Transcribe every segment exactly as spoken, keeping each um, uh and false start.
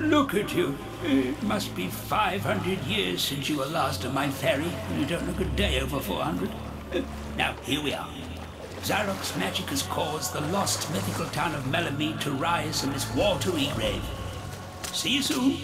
Look at you. It must be five hundred years since you were last on my ferry. You don't look a day over four hundred. Now, here we are. Zarok's magic has caused the lost mythical town of Melamede to rise from its watery grave. See you soon.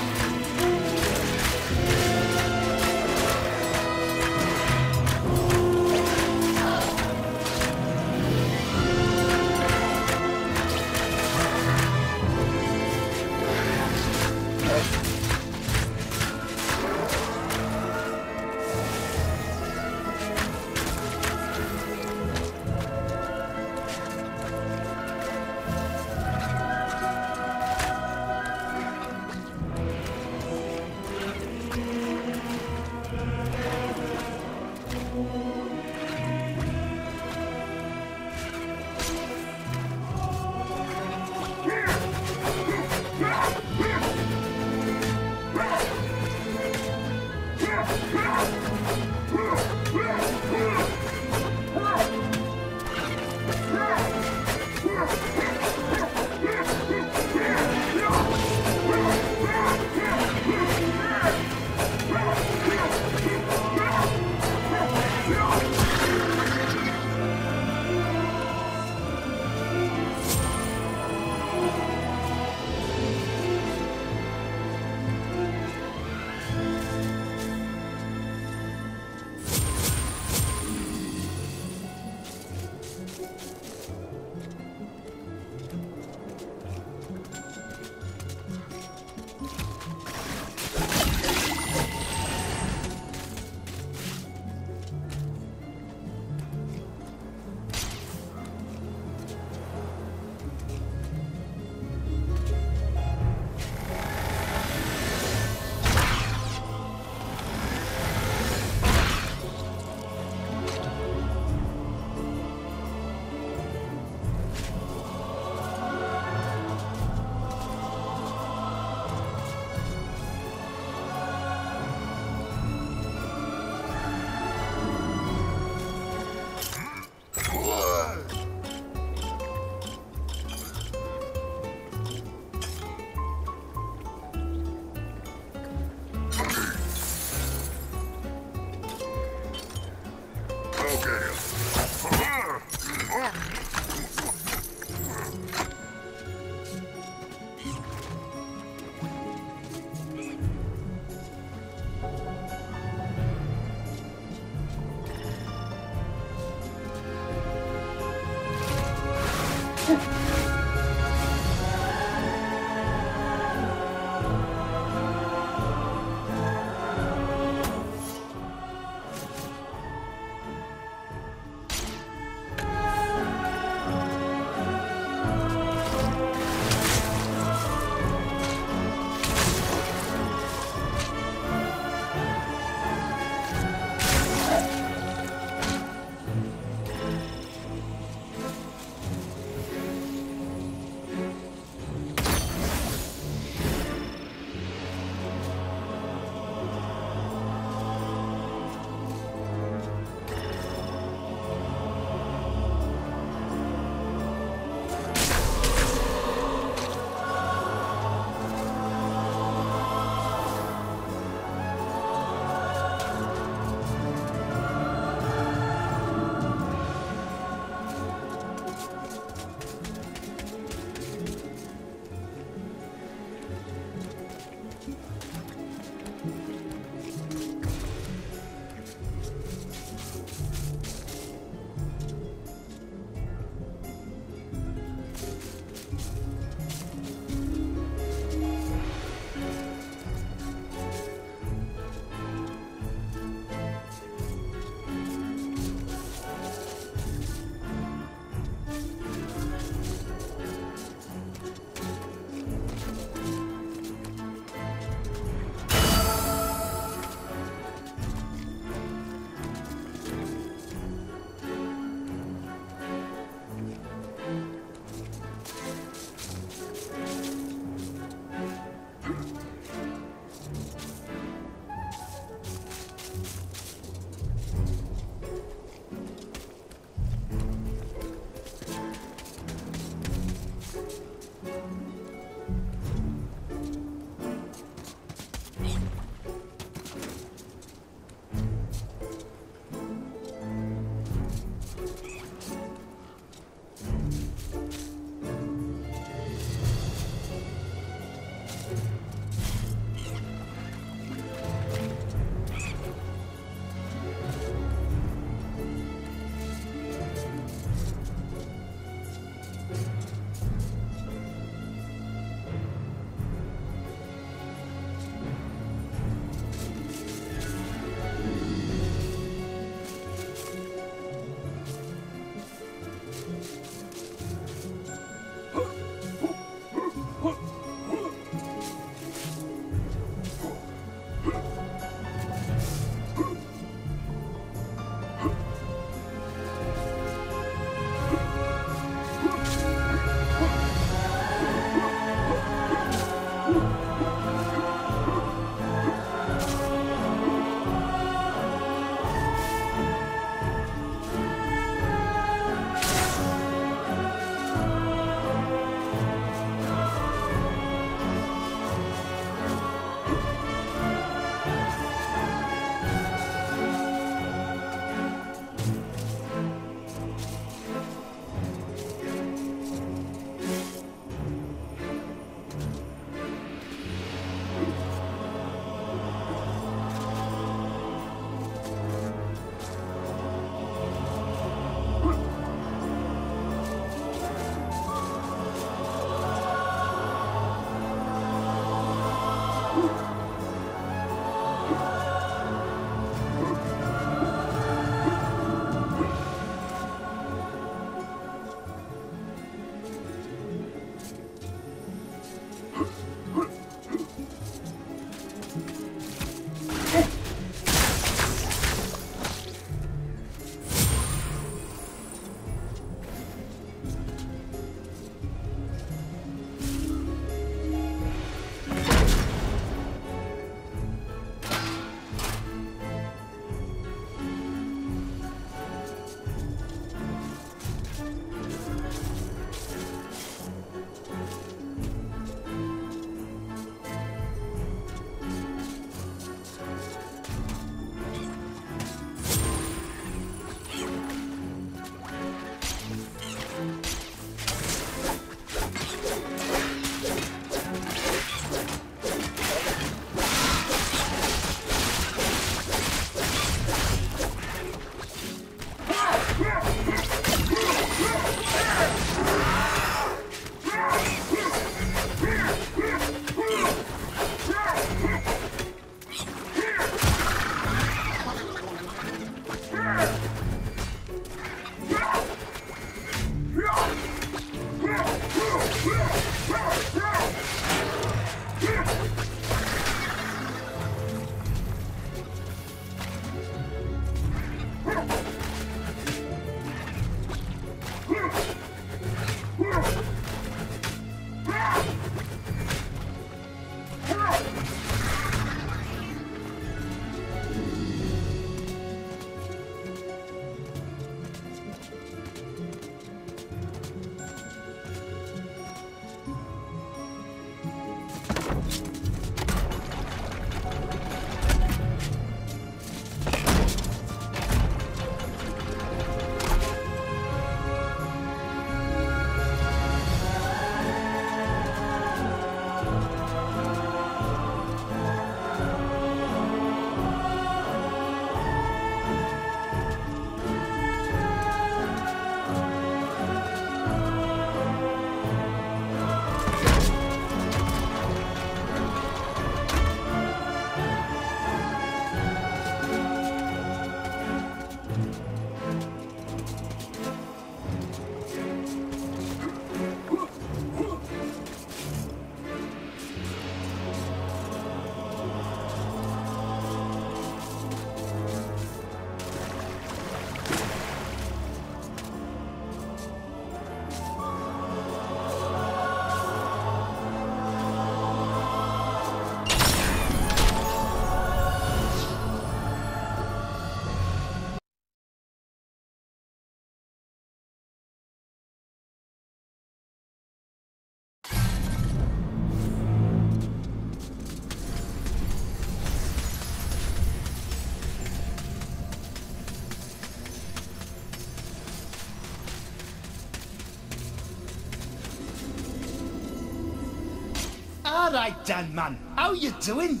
All right, Dan, man. How you doing?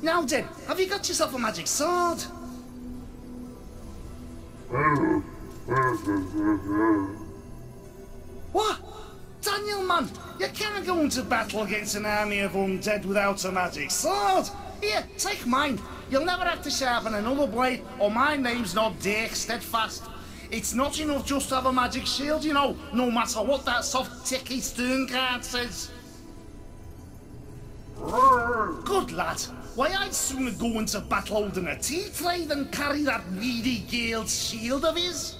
Now then, have you got yourself a magic sword? What? Daniel, man, you can't go into battle against an army of undead without a magic sword. Here, take mine. You'll never have to sharpen another blade, or my name's not Dirk Steadfast. It's not enough just to have a magic shield, you know, no matter what that soft, ticky Sternguard says. Good lad. Why, I'd sooner go into battle holding a tea tray than carry that weedy Gale's shield of his.